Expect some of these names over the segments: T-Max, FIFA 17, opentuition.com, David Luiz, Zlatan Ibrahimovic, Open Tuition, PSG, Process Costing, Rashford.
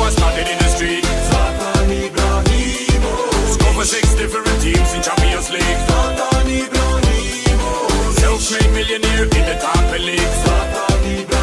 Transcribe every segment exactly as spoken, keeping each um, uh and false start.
I started in the street. Zlatan Ibrahimovic. Scored for six different teams in Champions League. Zlatan Ibrahimovic. Self-made millionaire in the top league. Zlatan Ibrahimovic.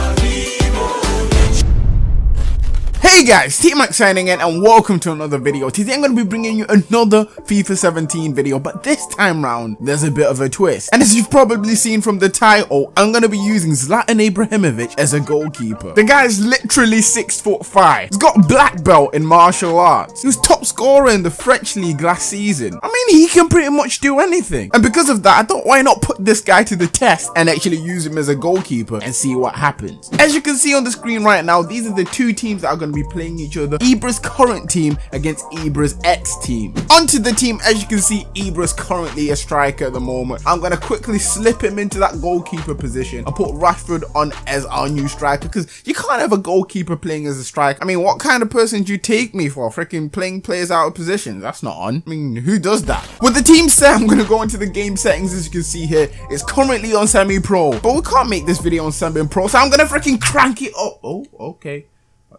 Hey guys, T-Max signing in and welcome to another video. Today I'm going to be bringing you another FIFA seventeen video, but this time round there's a bit of a twist. And as you've probably seen from the title, I'm going to be using Zlatan Ibrahimovic as a goalkeeper. The guy is literally six foot five. He's got black belt in martial arts. He was top scorer in the French league last season. I mean, he can pretty much do anything. And because of that, I thought, why not put this guy to the test and actually use him as a goalkeeper and see what happens. As you can see on the screen right now, these are the two teams that are going to be playing each other. Ibra's current team against Ibra's ex team. Onto the team, as you can see, Ibra's currently a striker at the moment. I'm going to quickly slip him into that goalkeeper position. I'll put Rashford on as our new striker because you can't have a goalkeeper playing as a striker. I mean, what kind of person do you take me for? Freaking playing players out of position. That's not on. I mean, who does that? With the team set, I'm going to go into the game settings. As you can see here, it's currently on semi-pro, but we can't make this video on semi-pro, so I'm going to freaking crank it up. Oh, okay.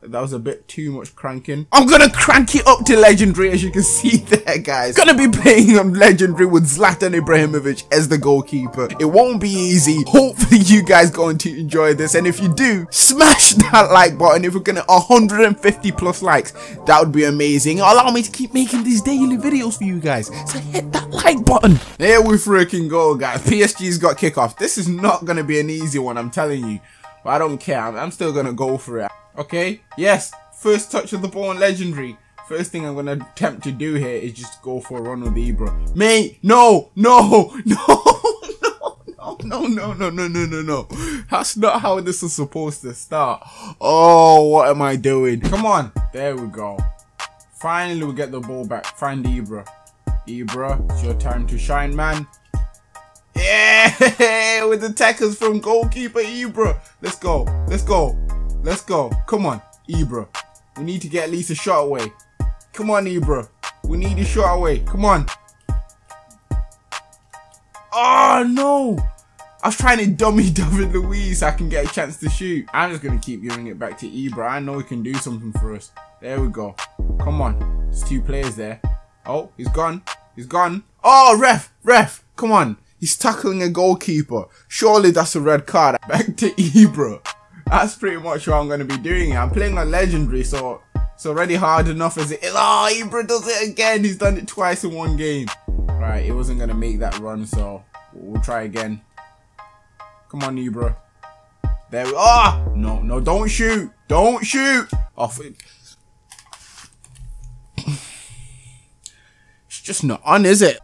That was a bit too much cranking. I'm gonna crank it up to legendary, as you can see there, guys. Gonna be playing on legendary with Zlatan Ibrahimovic as the goalkeeper. It won't be easy. Hopefully you guys are going to enjoy this, and if you do, smash that like button. If we're gonna one hundred fifty plus likes, that would be amazing. It'll allow me to keep making these daily videos for you guys, so hit that like button. Here we freaking go, guys. P S G's got kickoff. This is not gonna be an easy one, I'm telling you, but I don't care. I'm still gonna go for it. Okay, yes, first touch of the ball in legendary. First thing I'm gonna attempt to do here is just go for a run with Ibra. Mate, no, no, no, no, no, no, no, no, no, no, no, no. That's not how this is supposed to start. Oh, what am I doing? Come on, there we go. Finally, we get the ball back. Find Ibra. Ibra, it's your time to shine, man. Yeah, with the tackles from goalkeeper Ibra. Let's go, let's go. Let's go. Come on, Ibra. We need to get at least a shot away. Come on, Ibra. We need a shot away. Come on. Oh, no. I was trying to dummy David Luiz so I can get a chance to shoot. I'm just going to keep giving it back to Ibra. I know he can do something for us. There we go. Come on. There's two players there. Oh, he's gone. He's gone. Oh, ref. Ref. Come on. He's tackling a goalkeeper. Surely that's a red card. Back to Ibra. That's pretty much what I'm going to be doing. I'm playing on legendary, so it's already hard enough as it is. Oh, Ibra does it again. He's done it twice in one game. Right, he wasn't going to make that run, so we'll try again. Come on, Ibra. There we are. Oh, no, no, don't shoot. Don't shoot. Off it. It's just not on, is it?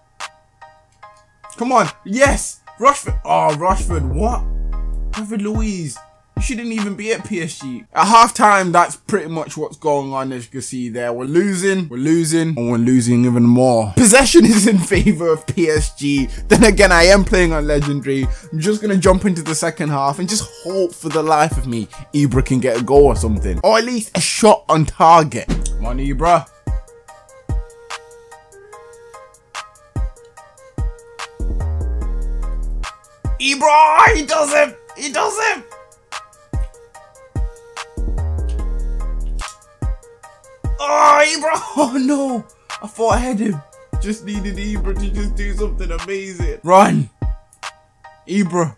Come on. Yes. Rashford. Oh, Rashford. What? David Luiz. Shouldn't even be at P S G. At half time, that's pretty much what's going on, as you can see there. We're losing, we're losing, and we're losing even more. Possession is in favor of P S G. Then again, I am playing on legendary. I'm just gonna jump into the second half and just hope for the life of me Ibra can get a goal or something, or at least a shot on target. Come on, Ibra. Ibra, he does it, he does it. Oh, Ibra! Oh no! I thought I had him. Just needed Ibra to just do something amazing. Run! Ibra!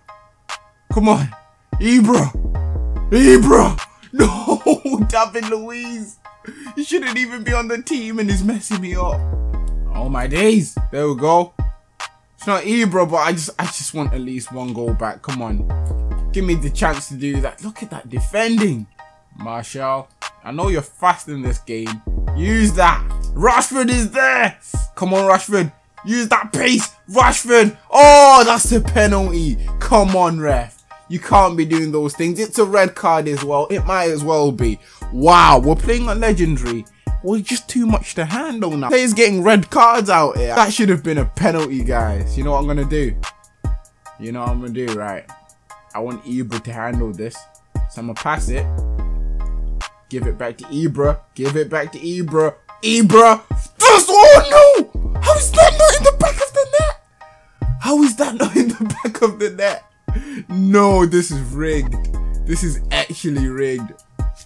Come on! Ibra! Ibra! No! David Luiz! He shouldn't even be on the team and he's messing me up. Oh my days! There we go. It's not Ibra, but I just I just want at least one goal back. Come on. Give me the chance to do that. Look at that defending. Martial. I know you're fast in this game. Use that. Rashford is there. Come on, Rashford. Use that pace. Rashford. Oh, that's a penalty. Come on, ref. You can't be doing those things. It's a red card as well. It might as well be. Wow, we're playing on legendary. Well, just too much to handle now. Players getting red cards out here. That should have been a penalty, guys. You know what I'm going to do? You know what I'm going to do, right? I want Ibra to handle this. So I'm going to pass it. Give it back to Ibra. Give it back to Ibra. Ibra. That's, oh no! How is that not in the back of the net? How is that not in the back of the net? No, this is rigged. This is actually rigged.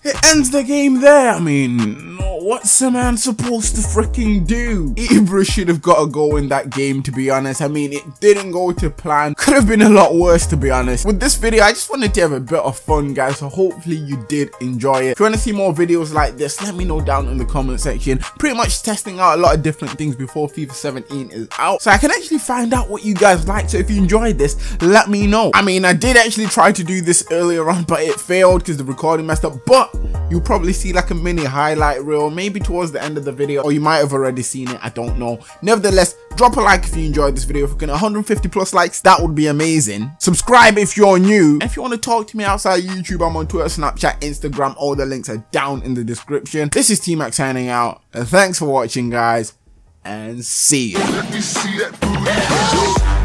It ends the game there. I mean, what's a man supposed to freaking do? Ibra should have got a goal in that game, to be honest. I mean, it didn't go to plan. Could have been a lot worse, to be honest. With this video, I just wanted to have a bit of fun, guys. So hopefully you did enjoy it. If you want to see more videos like this, let me know down in the comment section. Pretty much testing out a lot of different things before FIFA seventeen is out, so I can actually find out what you guys like. So if you enjoyed this, let me know. I mean, I did actually try to do this earlier on, but it failed because the recording messed up. But you'll probably see like a mini highlight reel maybe towards the end of the video, or you might have already seen it, I don't know. Nevertheless, drop a like if you enjoyed this video. If we can one hundred fifty plus likes, that would be amazing. Subscribe if you're new, and if you want to talk to me outside YouTube, I'm on Twitter, Snapchat, Instagram. All the links are down in the description. This is T Mac signing out, and thanks for watching, guys, and see you.